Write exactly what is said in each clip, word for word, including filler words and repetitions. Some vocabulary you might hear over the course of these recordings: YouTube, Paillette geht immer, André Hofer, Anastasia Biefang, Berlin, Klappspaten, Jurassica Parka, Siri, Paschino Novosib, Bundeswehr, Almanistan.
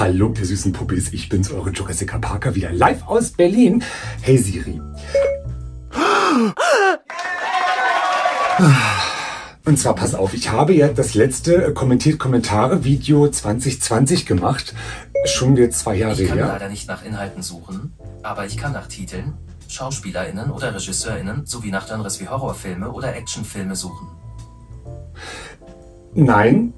Hallo, ihr süßen Puppies, ich bin's, eure Jurassica Parka, wieder live aus Berlin. Hey Siri. Und zwar, pass auf, ich habe ja das letzte Kommentiert-Kommentare-Video zwanzig zwanzig gemacht. Schon jetzt zwei Jahre her. Ich kann her. leider nicht nach Inhalten suchen, aber ich kann nach Titeln, SchauspielerInnen oder RegisseurInnen sowie nach Genres wie Horrorfilme oder Actionfilme suchen. Nein.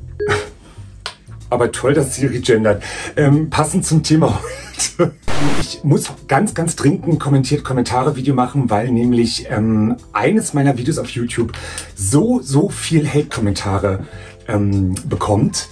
Aber toll, dass Siri gendert. Ähm, passend zum Thema heute. Ich muss ganz, ganz dringend ein Kommentiert-Kommentare-Video machen, weil nämlich ähm, eines meiner Videos auf YouTube so, so viel Hate-Kommentare ähm, bekommt,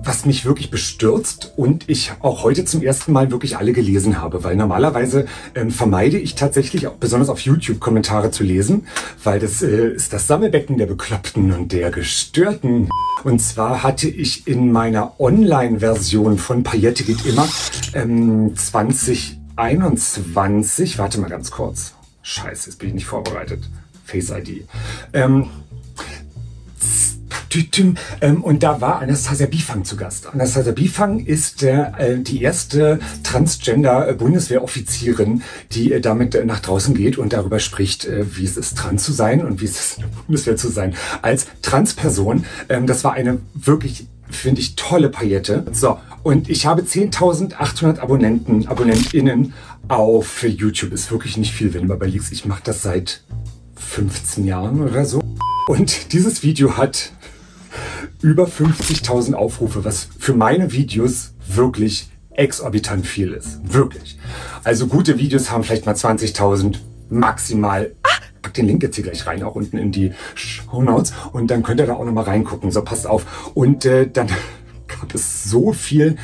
was mich wirklich bestürzt und ich auch heute zum ersten Mal wirklich alle gelesen habe, weil normalerweise ähm, vermeide ich tatsächlich auch besonders auf YouTube Kommentare zu lesen, weil das äh, ist das Sammelbecken der Bekloppten und der Gestörten. Und zwar hatte ich in meiner Online-Version von Paillette geht immer ähm, zwanzig einundzwanzig, warte mal ganz kurz, scheiße, jetzt bin ich nicht vorbereitet, Face I D, ähm, und da war Anastasia Biefang zu Gast. Anastasia Biefang ist äh, die erste Transgender-Bundeswehroffizierin, die äh, damit nach draußen geht und darüber spricht, äh, wie es ist, trans zu sein und wie es ist, in der Bundeswehr zu sein. Als Transperson, ähm, das war eine wirklich, finde ich, tolle Paillette. So, und ich habe zehntausendachthundert Abonnenten, AbonnentInnen auf YouTube. Ist wirklich nicht viel, wenn du mal überlegst. Ich mache das seit fünfzehn Jahren oder so. Und dieses Video hat über fünfzigtausend Aufrufe, was für meine Videos wirklich exorbitant viel ist. Wirklich. Also gute Videos haben vielleicht mal zwanzigtausend maximal. Pack den Link jetzt hier gleich rein, auch unten in die Shownotes. Und dann könnt ihr da auch nochmal reingucken. So, passt auf. Und äh, dann gab es so viel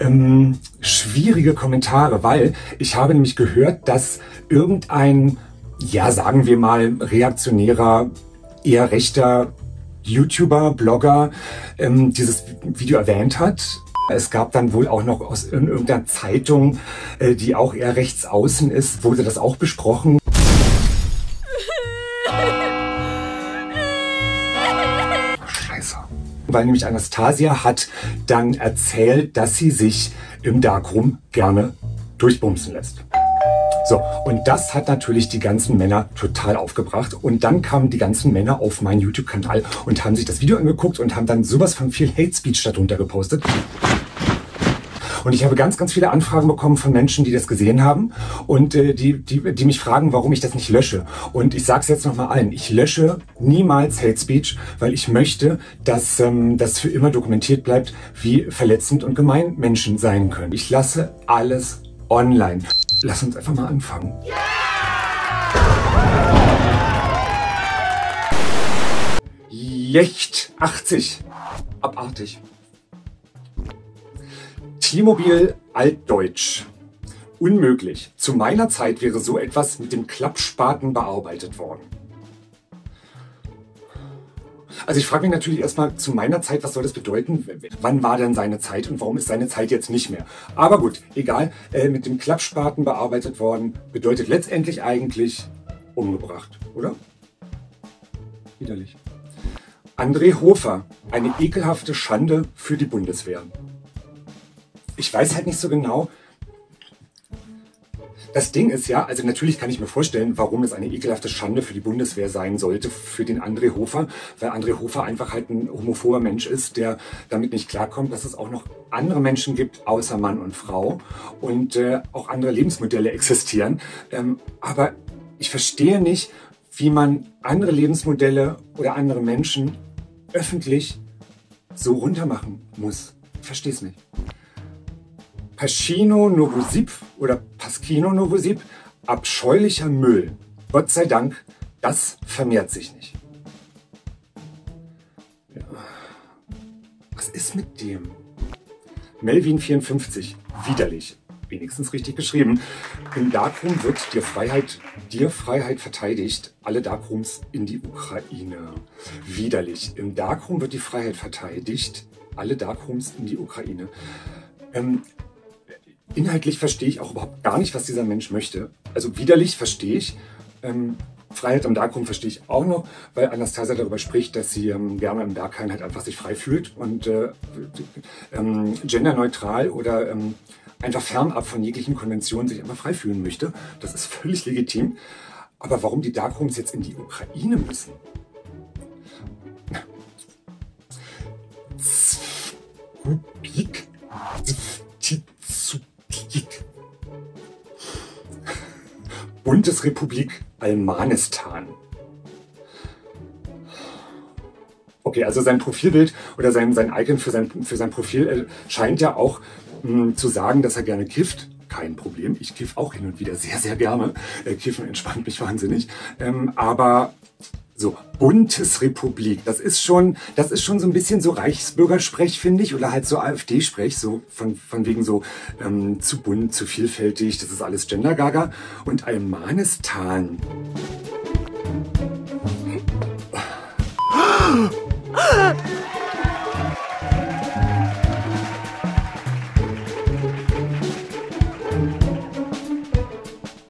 ähm, schwierige Kommentare, weil ich habe nämlich gehört, dass irgendein, ja sagen wir mal, reaktionärer, eher rechter YouTuber, Blogger ähm, dieses Video erwähnt hat. Es gab dann wohl auch noch aus in irgendeiner Zeitung, äh, die auch eher rechts außen ist, wurde das auch besprochen. Scheiße. Weil nämlich Anastasia hat dann erzählt, dass sie sich im Darkroom gerne durchbumsen lässt. So, und das hat natürlich die ganzen Männer total aufgebracht. Und dann kamen die ganzen Männer auf meinen YouTube-Kanal und haben sich das Video angeguckt und haben dann sowas von viel Hate Speech darunter gepostet. Und ich habe ganz, ganz viele Anfragen bekommen von Menschen, die das gesehen haben und äh, die, die, die mich fragen, warum ich das nicht lösche. Und ich sage es jetzt nochmal allen, ich lösche niemals Hate Speech, weil ich möchte, dass ähm, das für immer dokumentiert bleibt, wie verletzend und gemein Menschen sein können. Ich lasse alles online. Lass uns einfach mal anfangen. Yeah! Jecht achtzig. Abartig. T-Mobil Altdeutsch. Unmöglich. Zu meiner Zeit wäre so etwas mit dem Klappspaten bearbeitet worden. Also ich frage mich natürlich erstmal zu meiner Zeit, was soll das bedeuten? Wann war denn seine Zeit und warum ist seine Zeit jetzt nicht mehr? Aber gut, egal, äh, mit dem Klappspaten bearbeitet worden, bedeutet letztendlich eigentlich umgebracht, oder? Widerlich. André Hofer, eine ekelhafte Schande für die Bundeswehr. Ich weiß halt nicht so genau. Das Ding ist ja, also natürlich kann ich mir vorstellen, warum es eine ekelhafte Schande für die Bundeswehr sein sollte, für den André Hofer, weil André Hofer einfach halt ein homophober Mensch ist, der damit nicht klarkommt, dass es auch noch andere Menschen gibt, außer Mann und Frau und äh, auch andere Lebensmodelle existieren. Ähm, aber ich verstehe nicht, wie man andere Lebensmodelle oder andere Menschen öffentlich so runtermachen muss. Ich verstehe es nicht. Paschino Novosib oder Paschino Novosib, abscheulicher Müll. Gott sei Dank, das vermehrt sich nicht. Ja. Was ist mit dem? Melvin vierundfünfzig, widerlich. Wenigstens richtig geschrieben. Im Darkroom wird dir Freiheit, dir Freiheit verteidigt. Alle Darkrooms in die Ukraine. Widerlich. Im Darkroom wird die Freiheit verteidigt. Alle Darkrooms in die Ukraine. Ähm, Inhaltlich verstehe ich auch überhaupt gar nicht, was dieser Mensch möchte. Also widerlich verstehe ich. Ähm, Freiheit im Dark Room verstehe ich auch noch, weil Anastasia darüber spricht, dass sie ähm, Wärme im Dark Room halt einfach sich frei fühlt und äh, ähm, genderneutral oder ähm, einfach fernab von jeglichen Konventionen sich einfach frei fühlen möchte. Das ist völlig legitim. Aber warum die Dark Rooms jetzt in die Ukraine müssen? Bundesrepublik Almanistan. Okay, also sein Profilbild oder sein, sein Icon für sein, für sein Profil scheint ja auch mh, zu sagen, dass er gerne kifft. Kein Problem, ich kiff auch hin und wieder sehr, sehr gerne. Äh, Kiffen entspannt mich wahnsinnig. Ähm, aber so, Bundesrepublik, das ist schon, das ist schon so ein bisschen so Reichsbürgersprech, finde ich, oder halt so AfD-Sprech, so von, von wegen so ähm, zu bunt, zu vielfältig, das ist alles Gendergaga. Und Almanistan.